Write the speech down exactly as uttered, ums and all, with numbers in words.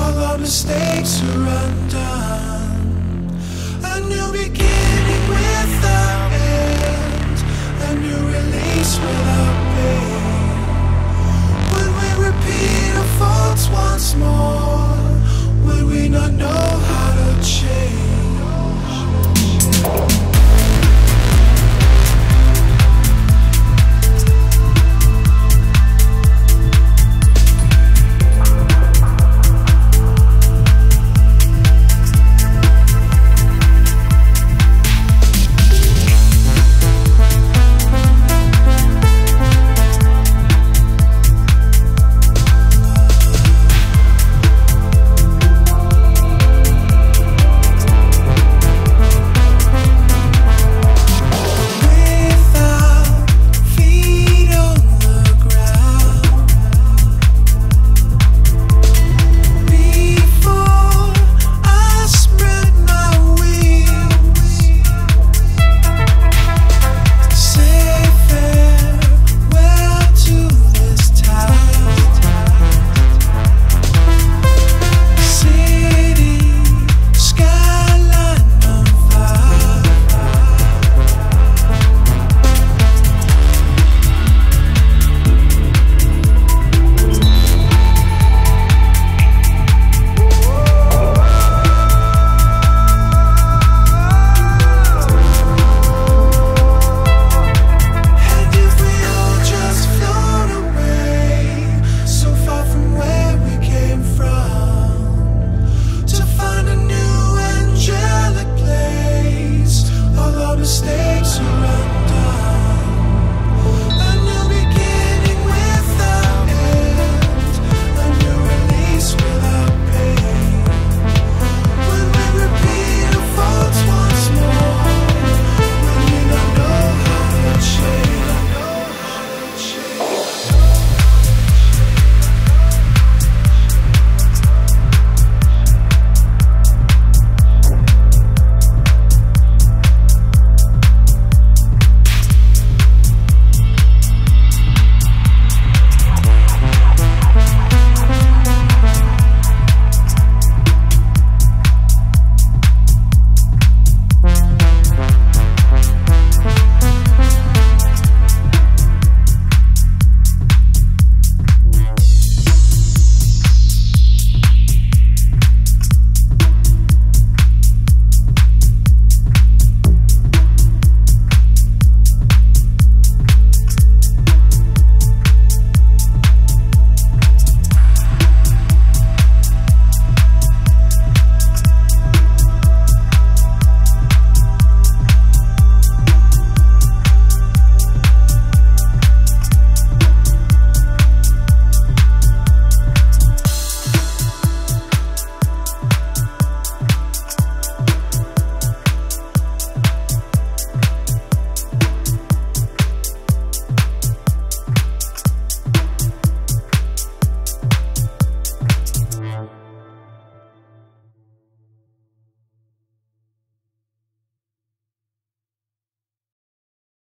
all our mistakes are undone. A new beginning without end, a new release without pain. When we repeat our faults once more, will we not know how to change?